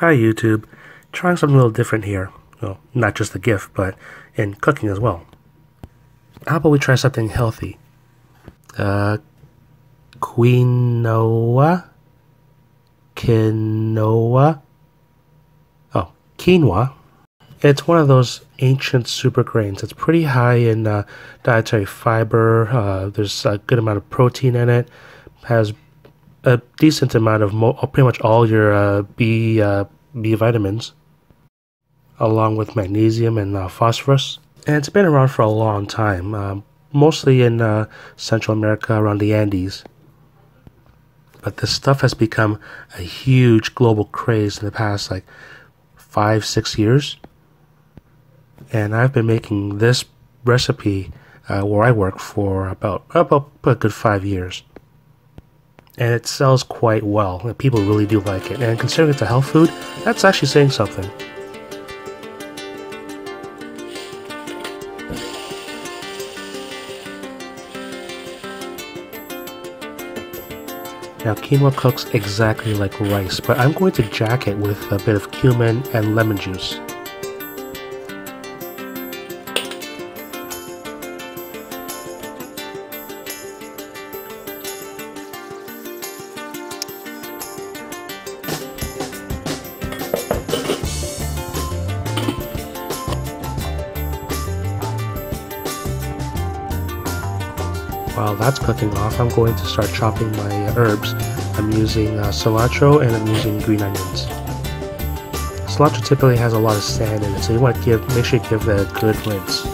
Hi YouTube, trying something a little different here. Well, not just the gift, but in cooking as well. How about we try something healthy? Quinoa. It's one of those ancient supergrains. It's pretty high in dietary fiber. There's a good amount of protein in it. Has a decent amount of pretty much all your B vitamins, along with magnesium and phosphorus. And it's been around for a long time, mostly in Central America, around the Andes. But this stuff has become a huge global craze in the past, like, 5-6 years. And I've been making this recipe where I work for about a good 5 years. And it sells quite well, and people really do like it. And considering it's a health food, that's actually saying something. Now, quinoa cooks exactly like rice, but I'm going to jack it with a bit of cumin and lemon juice. While that's cooking off, I'm going to start chopping my herbs. I'm using cilantro and I'm using green onions. Cilantro typically has a lot of sand in it, so you want to make sure you give that a good rinse.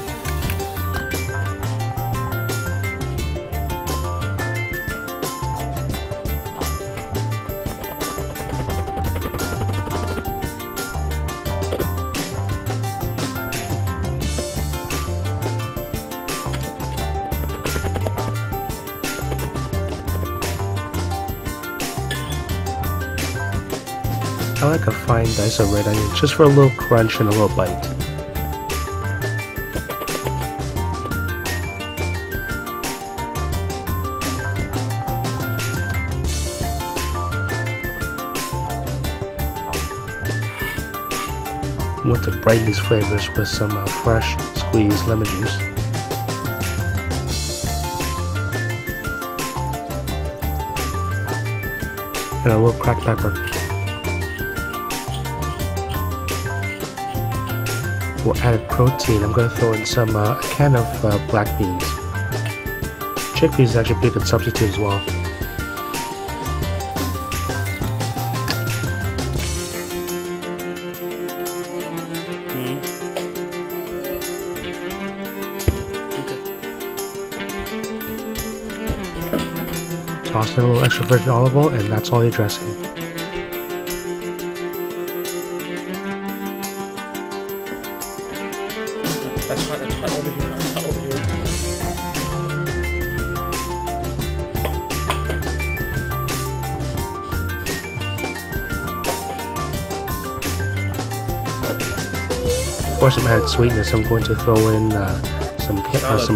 I like a fine dice of red onion just for a little crunch and a little bite. You want to brighten these flavors with some fresh squeezed lemon juice. And a little cracked pepper. For added protein, I'm going to throw in some a can of black beans. Chickpeas is actually a pretty good substitute as well. Toss in a little extra virgin olive oil, and that's all your dressing. For some added sweetness, I'm going to throw in some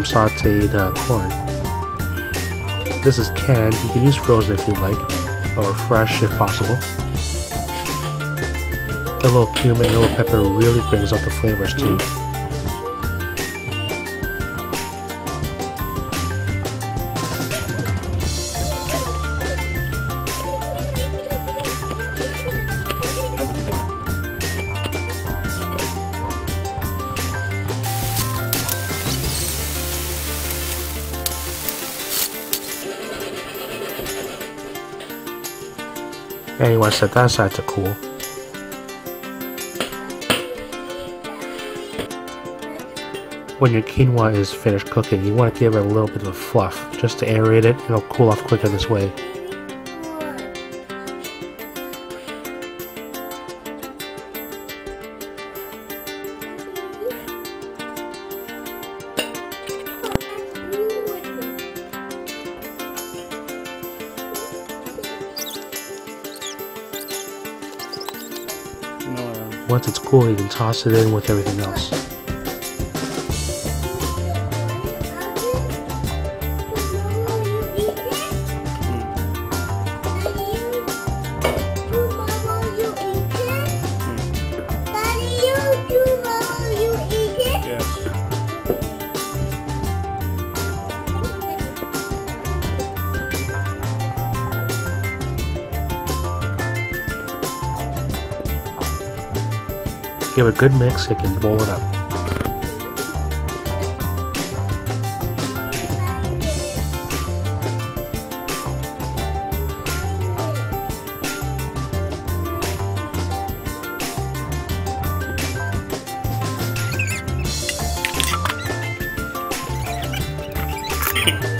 sauteed corn. This is canned. You can use frozen if you like, or fresh if possible. A little cumin and a little pepper really brings out the flavors too. And you want to set that aside to cool. When your quinoa is finished cooking, you want to give it a little bit of fluff just to aerate it. It'll cool off quicker this way. Once it's cool, you can toss it in with everything else. you have a good mix, you can bowl it up.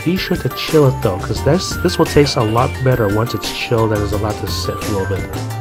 Be sure to chill it though, because this will taste a lot better once it's chilled and is allowed to sit a little bit.